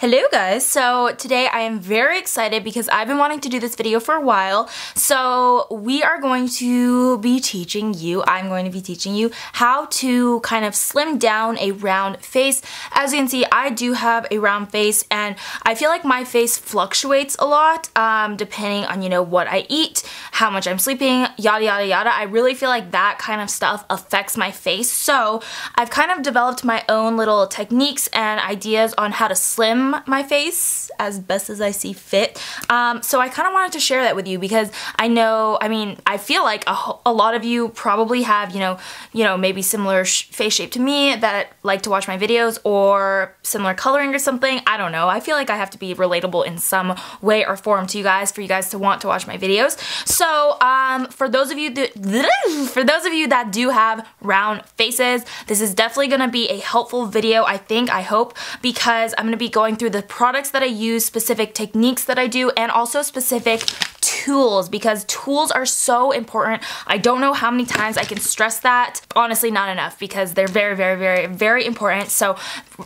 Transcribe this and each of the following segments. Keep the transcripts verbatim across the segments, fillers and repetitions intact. Hello guys, so today I am very excited because I've been wanting to do this video for a while. So we are going to be teaching you, I'm going to be teaching you how to kind of slim down a round face. As you can see, I do have a round face and I feel like my face fluctuates a lot um, depending on, you know, what I eat, how much I'm sleeping, yada yada yada. I really feel like that kind of stuff affects my face. So I've kind of developed my own little techniques and ideas on how to slim my face as best as I see fit. Um, so I kind of wanted to share that with you because I know, I mean, I feel like a, a lot of you probably have, you know, you know, maybe similar sh face shape to me that like to watch my videos, or similar coloring or something. I don't know. I feel like I have to be relatable in some way or form to you guys for you guys to want to watch my videos. So um, for those of you that, for those of you that do have round faces, this is definitely going to be a helpful video, I think, I hope, because I'm going to be going through the products that I use, specific techniques that I do, and also specific tools, because tools are so important. I don't know how many times I can stress that. Honestly, not enough, because they're very, very, very, very important. So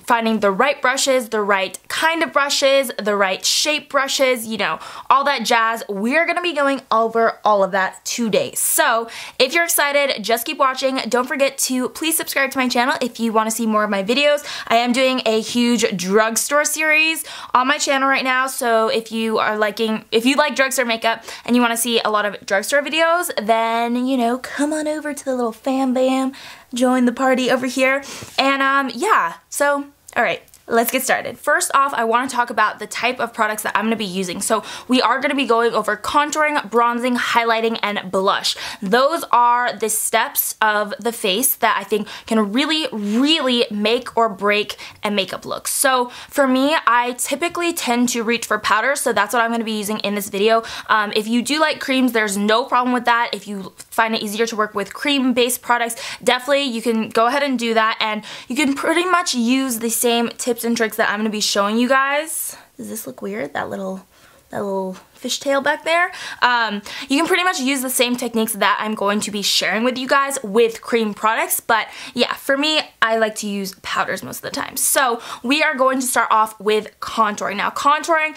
finding the right brushes, the right kind of brushes, the right shape brushes, you know, all that jazz. We're gonna be going over all of that today. So if you're excited, just keep watching. Don't forget to please subscribe to my channel if you wanna see more of my videos. I am doing a huge drugstore series on my channel right now. So if you are liking, if you like drugstore makeup, and you want to see a lot of drugstore videos, then, you know, come on over to the little fam bam, join the party over here, and um, yeah, so, alright. Let's get started. First off, I want to talk about the type of products that I'm going to be using. So we are going to be going over contouring, bronzing, highlighting, and blush. Those are the steps of the face that I think can really, really make or break a makeup look. So for me, I typically tend to reach for powder, so that's what I'm going to be using in this video. Um, if you do like creams, there's no problem with that. If you find it easier to work with cream-based products, definitely you can go ahead and do that, and you can pretty much use the same tips tips and tricks that I'm going to be showing you guys. Does this look weird? That little, that little fishtail back there. Um, you can pretty much use the same techniques that I'm going to be sharing with you guys with cream products, but yeah, for me, I like to use powders most of the time. So we are going to start off with contouring. Now, contouring,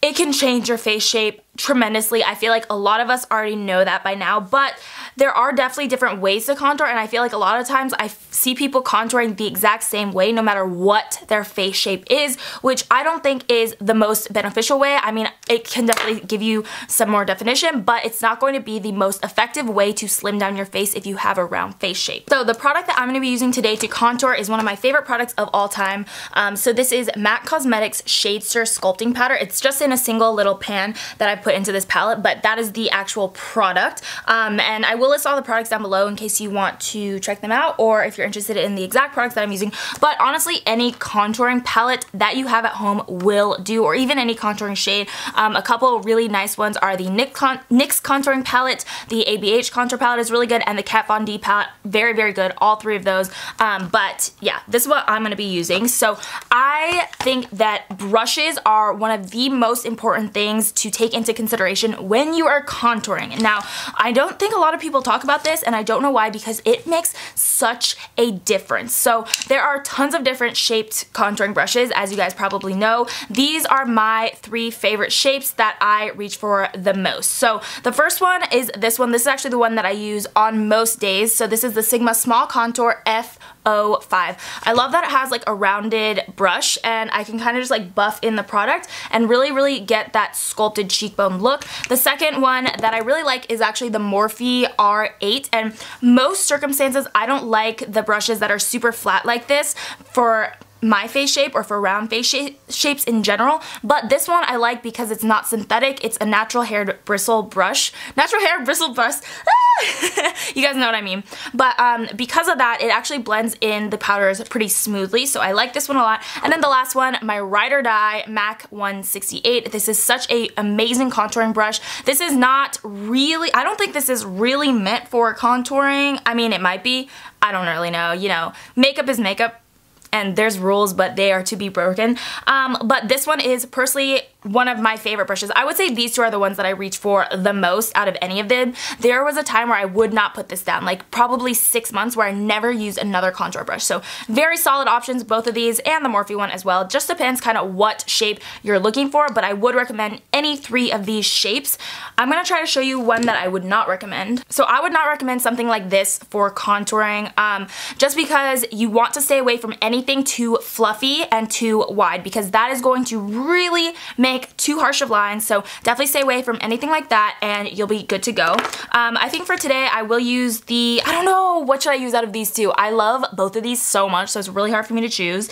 it can change your face shape tremendously. I feel like a lot of us already know that by now, but there are definitely different ways to contour, and I feel like a lot of times I see people contouring the exact same way no matter what their face shape is, which I don't think is the most beneficial way. I mean, it can definitely give you some more definition, but it's not going to be the most effective way to slim down your face if you have a round face shape. So the product that I'm going to be using today to contour is one of my favorite products of all time. Um, so this is MAC Cosmetics Shadester Sculpting Powder. It's just in a single little pan that I put into this palette, but that is the actual product, um, and I will list all the products down below in case you want to check them out, or if you're interested in the exact products that I'm using. But honestly, any contouring palette that you have at home will do, or even any contouring shade. Um, a couple really nice ones are the N Y X, con N Y X contouring palette, the A B H contour palette is really good, and the Kat Von D palette, very very good, all three of those. Um, but yeah, this is what I'm going to be using. So I think that brushes are one of the most important things to take into consideration when you are contouring. Now, I don't think a lot of people talk about this, and I don't know why, because it makes such a difference. So there are tons of different shaped contouring brushes, as you guys probably know. These are my three favorite shapes that I reach for the most. So the first one is this one. This is actually the one that I use on most days. So this is the Sigma Small Contour F oh five. I love that it has like a rounded brush, and I can kind of just like buff in the product and really really get that sculpted cheekbone look. The second one that I really like is actually the Morphe R eight, and most circumstances I don't like the brushes that are super flat like this for my face shape or for round face sh shapes in general, but this one I like because it's not synthetic. It's a natural hair bristle brush. Natural hair bristle brush. You guys know what I mean. But um, because of that, it actually blends in the powders pretty smoothly, so I like this one a lot. And then the last one, my Ride or Die MAC one sixty-eight. This is such a amazing contouring brush. This is not really, I don't think this is really meant for contouring. I mean, it might be. I don't really know. You know, makeup is makeup, and there's rules, but they are to be broken. Um, but this one is personally one of my favorite brushes. I would say these two are the ones that I reach for the most out of any of them. There was a time where I would not put this down, like probably six months where I never used another contour brush. So very solid options, both of these and the Morphe one as well. Just depends kind of what shape you're looking for, but I would recommend any three of these shapes. I'm gonna try to show you one that I would not recommend. So I would not recommend something like this for contouring, um, just because you want to stay away from anything too fluffy and too wide, because that is going to really make too harsh of lines, so definitely stay away from anything like that and you'll be good to go. Um, I think for today I will use the, I don't know, what should I use out of these two? I love both of these so much, so it's really hard for me to choose.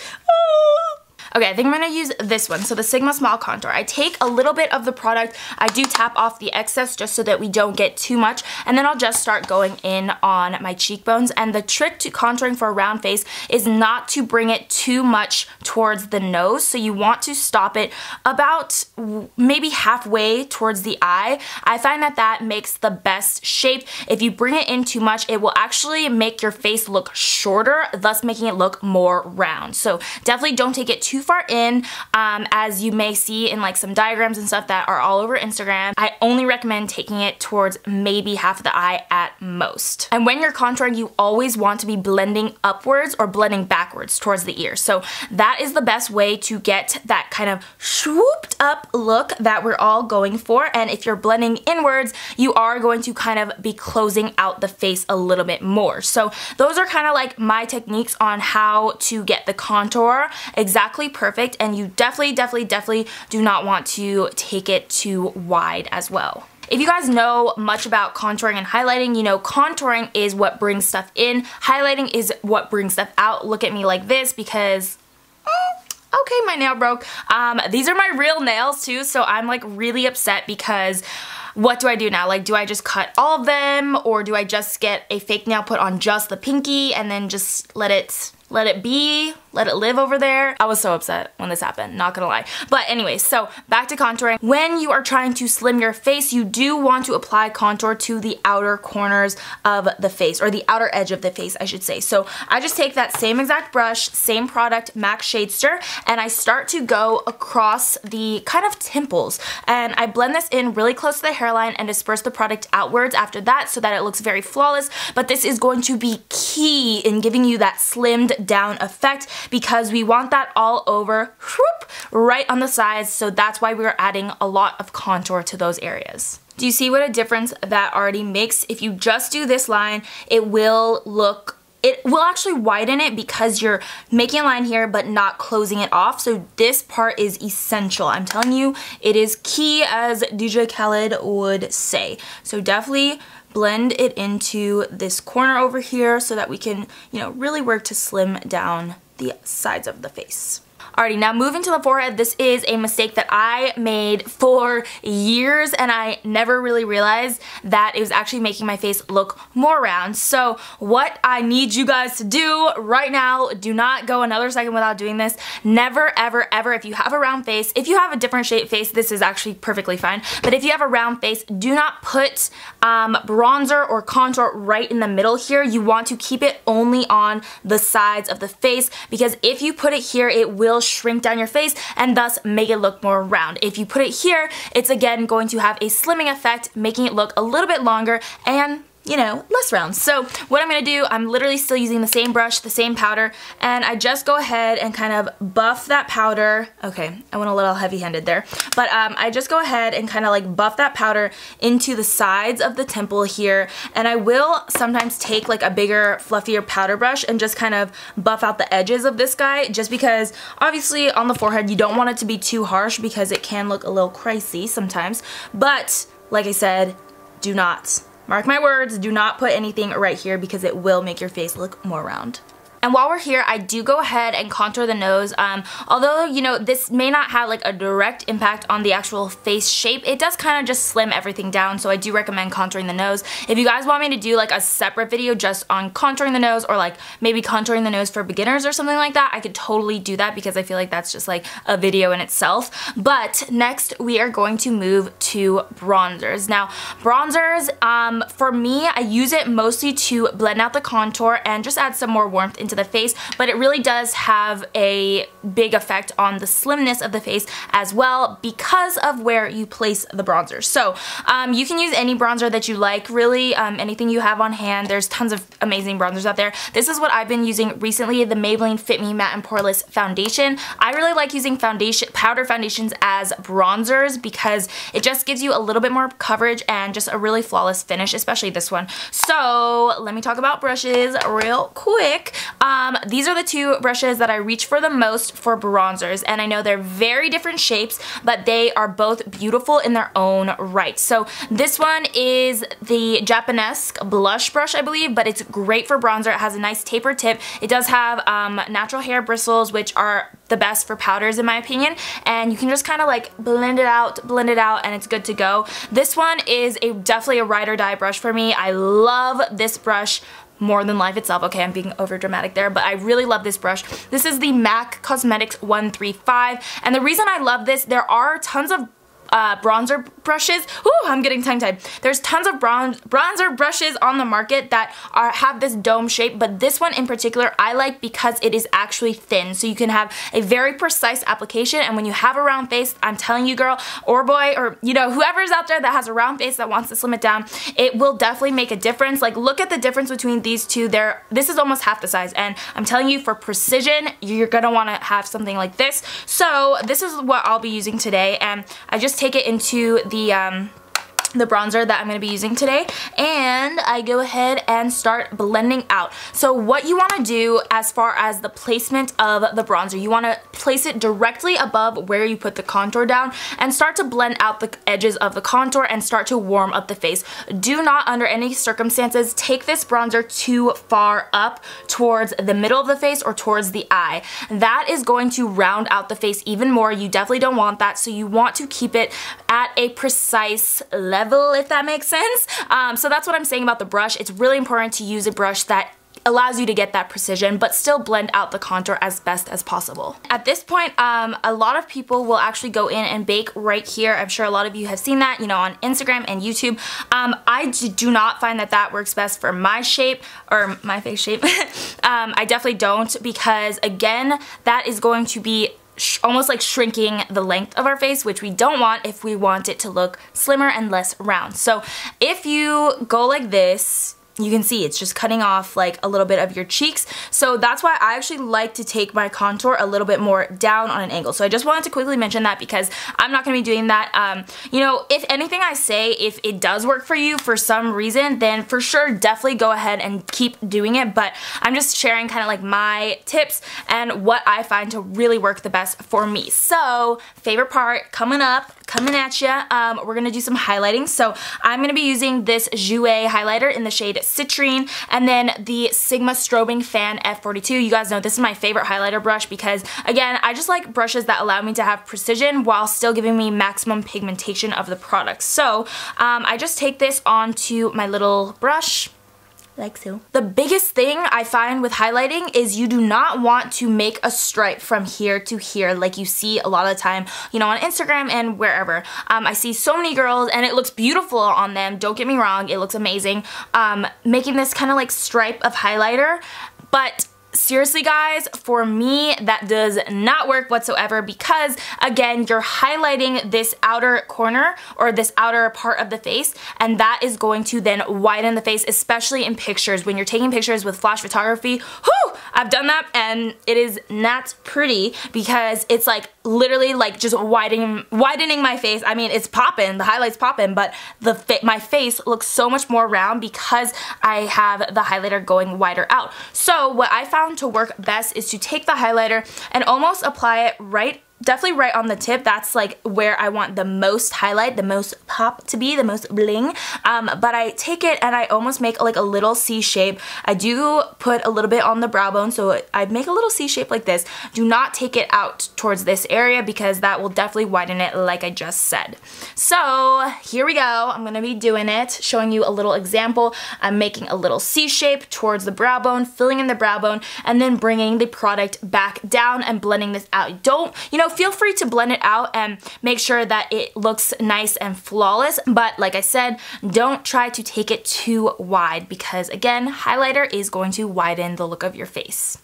Okay, I think I'm gonna use this one, so the Sigma Small Contour. I take a little bit of the product, I do tap off the excess just so that we don't get too much, and then I'll just start going in on my cheekbones. And the trick to contouring for a round face is not to bring it too much towards the nose, so you want to stop it about maybe halfway towards the eye. I find that that makes the best shape. If you bring it in too much, it will actually make your face look shorter, thus making it look more round. So definitely don't take it too far in, um, as you may see in like some diagrams and stuff that are all over Instagram. I only recommend taking it towards maybe half of the eye at most. And when you're contouring, you always want to be blending upwards or blending backwards towards the ear. So that is the best way to get that kind of swooped up look that we're all going for. And if you're blending inwards, you are going to kind of be closing out the face a little bit more. So those are kind of like my techniques on how to get the contour exactly perfect, and you definitely, definitely, definitely do not want to take it too wide as well. If you guys know much about contouring and highlighting, you know contouring is what brings stuff in, highlighting is what brings stuff out. Look at me like this because... Mm. Okay, my nail broke. Um, these are my real nails too, so I'm like really upset because what do I do now? Like, do I just cut all of them, or do I just get a fake nail put on just the pinky and then just let it let it be, let it live over there? I was so upset when this happened, not gonna lie. But anyway, so back to contouring. When you are trying to slim your face, you do want to apply contour to the outer corners of the face, or the outer edge of the face, I should say. So I just take that same exact brush, same product, MAC Shadester, and I start to go across the kind of temples. And I blend this in really close to the hairline and disperse the product outwards after that so that it looks very flawless. But this is going to be key in giving you that slimmed down effect, because we want that all over, whoop, right on the sides. So that's why we're adding a lot of contour to those areas. Do you see what a difference that already makes? If you just do this line, it will look... It will actually widen it because you're making a line here but not closing it off. So this part is essential. I'm telling you, it is key, as D J Khaled would say. So definitely blend it into this corner over here so that we can, you know, really work to slim down the sides of the face. Alrighty, now moving to the forehead, this is a mistake that I made for years and I never really realized that it was actually making my face look more round. So what I need you guys to do right now, do not go another second without doing this. Never, ever, ever, if you have a round face, if you have a different shaped face, this is actually perfectly fine. But if you have a round face, do not put um, bronzer or contour right in the middle here. You want to keep it only on the sides of the face, because if you put it here, it will shrink down your face and thus make it look more round. If you put it here, it's again going to have a slimming effect, making it look a little bit longer and, you know, less round. So what I'm gonna do, I'm literally still using the same brush, the same powder, and I just go ahead and kind of buff that powder. Okay, I went a little heavy-handed there, but um, I just go ahead and kind of like buff that powder into the sides of the temple here, and I will sometimes take like a bigger, fluffier powder brush and just kind of buff out the edges of this guy, just because obviously on the forehead you don't want it to be too harsh because it can look a little crazy sometimes. But like I said, do not, mark my words, do not put anything right here because it will make your face look more round. And while we're here, I do go ahead and contour the nose. Um, although, you know, this may not have like a direct impact on the actual face shape, it does kind of just slim everything down, so I do recommend contouring the nose. If you guys want me to do like a separate video just on contouring the nose, or like maybe contouring the nose for beginners or something like that, I could totally do that because I feel like that's just like a video in itself. But next, we are going to move to bronzers. Now, bronzers, um, for me, I use it mostly to blend out the contour and just add some more warmth into into the face, but it really does have a big effect on the slimness of the face as well because of where you place the bronzer. So um, you can use any bronzer that you like, really, um, anything you have on hand. There's tons of amazing bronzers out there. This is what I've been using recently, the Maybelline Fit Me Matte and Poreless foundation. I really like using foundation powder foundations as bronzers because it just gives you a little bit more coverage and just a really flawless finish, especially this one. So let me talk about brushes real quick. Um, these are the two brushes that I reach for the most for bronzers, and I know they're very different shapes, but they are both beautiful in their own right. So this one is the Japanesque blush brush, I believe, but it's great for bronzer. It has a nice taper tip. It does have um, natural hair bristles, which are the best for powders in my opinion, and you can just kind of like blend it out, blend it out, and it's good to go. This one is a definitely a ride or die brush for me. I love this brush more than life itself. Okay, I'm being over dramatic there, but I really love this brush. This is the MAC Cosmetics one three five, and the reason I love this, there are tons of Uh, bronzer brushes. Ooh, I'm getting tongue-tied. There's tons of bronze bronzer brushes on the market that are have this dome shape, but this one in particular I like because it is actually thin, so you can have a very precise application. And when you have a round face, I'm telling you, girl or boy, or you know, whoever's out there that has a round face that wants to slim it down, it will definitely make a difference. Like, look at the difference between these two. They're, this is almost half the size, and I'm telling you, for precision, you're gonna want to have something like this. So this is what I'll be using today, and I just take it into the um, the bronzer that I'm going to be using today, and I go ahead and start blending out. So what you want to do as far as the placement of the bronzer, you want to place it directly above where you put the contour down and start to blend out the edges of the contour and start to warm up the face. Do not under any circumstances take this bronzer too far up towards the middle of the face or towards the eye. That is going to round out the face even more. You definitely don't want that, so you want to keep it at a precise level, if that makes sense. Um, so that's what I'm saying about the brush. It's really important to use a brush that allows you to get that precision but still blend out the contour as best as possible. At this point, um, a lot of people will actually go in and bake right here. I'm sure a lot of you have seen that, you know, on Instagram and YouTube. Um, I do not find that that works best for my shape or my face shape. um, I definitely don't, because again, that is going to be almost like shrinking the length of our face, which we don't want if we want it to look slimmer and less round. So if you go like this, you can see it's just cutting off like a little bit of your cheeks. So that's why I actually like to take my contour a little bit more down on an angle. So I just wanted to quickly mention that because I'm not going to be doing that. Um, you know, if anything I say, if it does work for you for some reason, then for sure, definitely go ahead and keep doing it. But I'm just sharing kind of like my tips and what I find to really work the best for me. So favorite part coming up, coming at you. Um, we're going to do some highlighting. So I'm going to be using this Jouer highlighter in the shade Citrine, and then the Sigma Strobing Fan F forty-two. You guys know this is my favorite highlighter brush because, again, I just like brushes that allow me to have precision while still giving me maximum pigmentation of the product. So um, I just take this onto my little brush. Like so. The biggest thing I find with highlighting is you do not want to make a stripe from here to here like you see a lot of the time, you know, on Instagram and wherever. Um, I see so many girls, and it looks beautiful on them, don't get me wrong, it looks amazing, um, making this kind of like stripe of highlighter, but seriously guys, for me that does not work whatsoever because, again, you're highlighting this outer corner or this outer part of the face, and that is going to then widen the face, especially in pictures. When you're taking pictures with flash photography, whew, I've done that, and it is not pretty because it's like literally like just widening widening my face. I mean, it's popping, the highlight's popping, but the fa my face looks so much more round because I have the highlighter going wider out. So what I found to work best is to take the highlighter and almost apply it right, definitely right on the tip. That's like where I want the most highlight, the most pop to be, the most bling. Um, but I take it and I almost make like a little C shape. I do put a little bit on the brow bone, so I make a little C shape like this. Do not take it out towards this area because that will definitely widen it like I just said. So here we go. I'm going to be doing it, showing you a little example. I'm making a little C shape towards the brow bone, filling in the brow bone, and then bringing the product back down and blending this out. Don't, you know, feel free to blend it out and make sure that it looks nice and flawless, but like I said, don't try to take it too wide because, again, highlighter is going to widen the look of your face.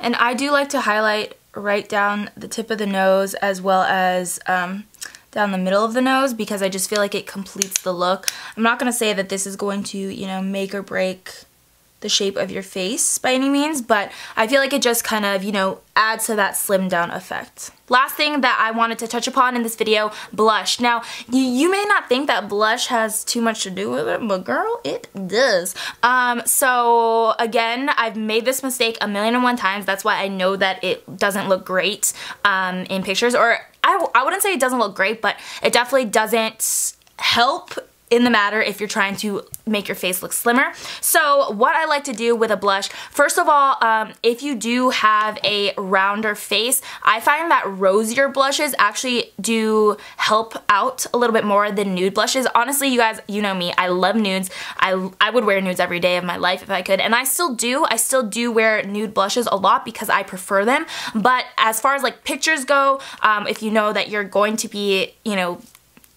And I do like to highlight right down the tip of the nose as well as um, down the middle of the nose, because I just feel like it completes the look. I'm not going to say that this is going to, you know, make or break the shape of your face by any means, but I feel like it just kind of, you know, adds to that slim down effect. Last thing that I wanted to touch upon in this video, blush. Now, you, you may not think that blush has too much to do with it, but girl, it does. Um, so again, I've made this mistake a million and one times. That's why I know that it doesn't look great um, in pictures, or I, I wouldn't say it doesn't look great, but it definitely doesn't help in the matter if you're trying to make your face look slimmer. So what I like to do with a blush, first of all, um, if you do have a rounder face, I find that rosier blushes actually do help out a little bit more than nude blushes. Honestly, you guys, you know me, I love nudes. I, I would wear nudes every day of my life if I could, and I still do. I still do wear nude blushes a lot because I prefer them, but as far as like pictures go, um, if you know that you're going to be, you know,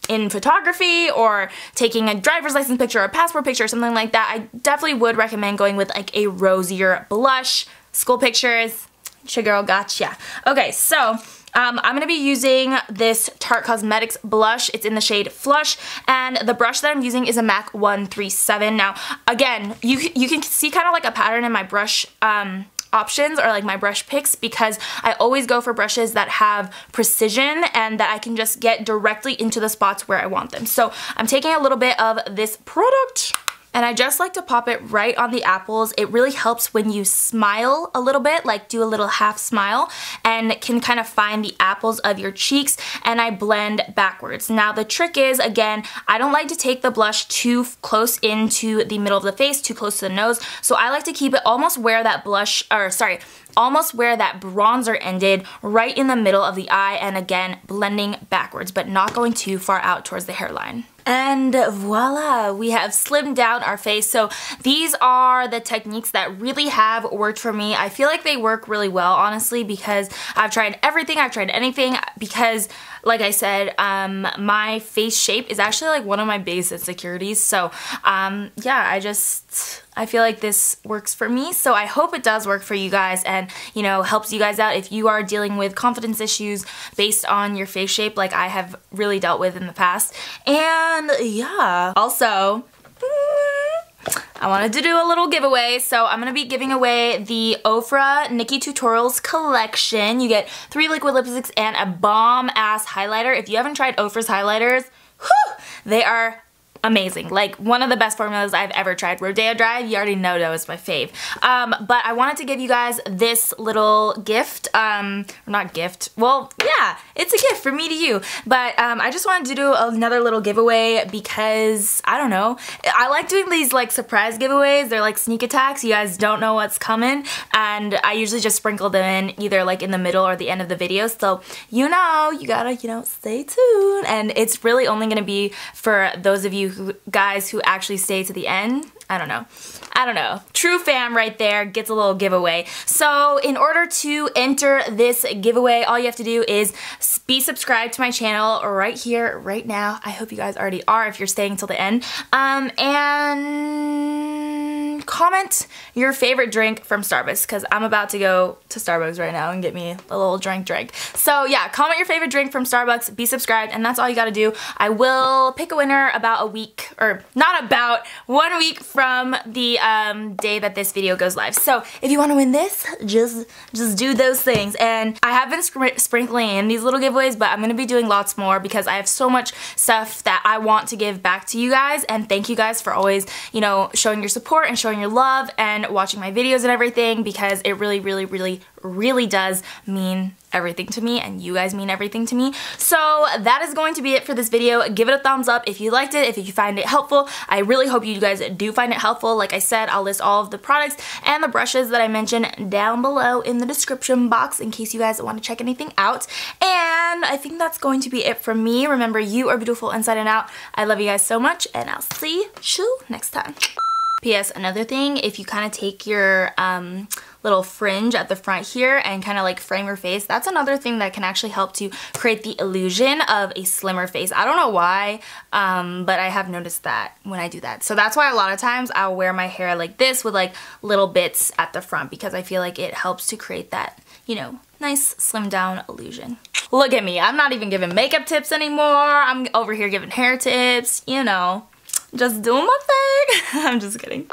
in photography or taking a driver's license picture or a passport picture or something like that, I definitely would recommend going with like a rosier blush. School pictures, your girl gotcha. Okay, so um, I'm gonna be using this Tarte Cosmetics blush. It's in the shade Flush, and the brush that I'm using is a MAC one three seven. Now, again, you, you can see kind of like a pattern in my brush um, options or like my brush picks, because I always go for brushes that have precision and that I can just get directly into the spots where I want them. So I'm taking a little bit of this product, and I just like to pop it right on the apples. It really helps when you smile a little bit, like do a little half smile, and can kind of find the apples of your cheeks, and I blend backwards. Now the trick is, again, I don't like to take the blush too close into the middle of the face, too close to the nose, so I like to keep it almost where that blush, or sorry, almost where that bronzer ended, right in the middle of the eye, and again, blending backwards, but not going too far out towards the hairline. And voila, we have slimmed down our face. So these are the techniques that really have worked for me. I feel like they work really well, honestly, because I've tried everything, I've tried anything, because like I said, um, my face shape is actually like one of my biggest insecurities. So um, yeah, I just, I feel like this works for me. So I hope it does work for you guys, and you know, helps you guys out if you are dealing with confidence issues based on your face shape, like I have really dealt with in the past. And yeah, also, I wanted to do a little giveaway, so I'm going to be giving away the Ofra Nikki Tutorials collection. You get three liquid lipsticks and a bomb-ass highlighter. If you haven't tried Ofra's highlighters, whew, they are amazing. Like, one of the best formulas I've ever tried. Rodeo Drive, you already know that was my fave. Um, but I wanted to give you guys this little gift. Um, not gift. Well, yeah, it's a gift from me to you. But um, I just wanted to do another little giveaway because, I don't know, I like doing these, like, surprise giveaways. They're like sneak attacks. You guys don't know what's coming. And I usually just sprinkle them in either, like, in the middle or the end of the video. So, you know, you gotta, you know, stay tuned. And it's really only gonna be for those of you Who, guys who actually stay to the end. I don't know. I don't know. True fam right there gets a little giveaway. So in order to enter this giveaway, all you have to do is be subscribed to my channel right here, right now. I hope you guys already are if you're staying till the end. Um, and comment your favorite drink from Starbucks, because I'm about to go to Starbucks right now and get me a little drink drink. So yeah, comment your favorite drink from Starbucks, be subscribed, and that's all you gotta do. I will pick a winner about a week, or not about, one week from from the um, day that this video goes live. So if you want to win this, just just do those things. And I have been sprinkling in these little giveaways, but I'm going to be doing lots more because I have so much stuff that I want to give back to you guys. And thank you guys for always, you know, showing your support and showing your love and watching my videos and everything, because it really, really, really, really does mean everything to me, and you guys mean everything to me. So that is going to be it for this video. Give it a thumbs up if you liked it, if you find it helpful. I really hope you guys do find it helpful. Like I said, I'll list all of the products and the brushes that I mentioned down below in the description box in case you guys want to check anything out. And I think that's going to be it from me. Remember, you are beautiful inside and out. I love you guys so much, and I'll see you next time. P S Another thing, if you kind of take your um, little fringe at the front here and kind of like frame your face. That's another thing that can actually help to create the illusion of a slimmer face. I don't know why, um, but I have noticed that when I do that. So that's why a lot of times I'll wear my hair like this with like little bits at the front, because I feel like it helps to create that, you know, nice slim down illusion. Look at me, I'm not even giving makeup tips anymore. I'm over here giving hair tips, you know, just doing my thing. I'm just kidding.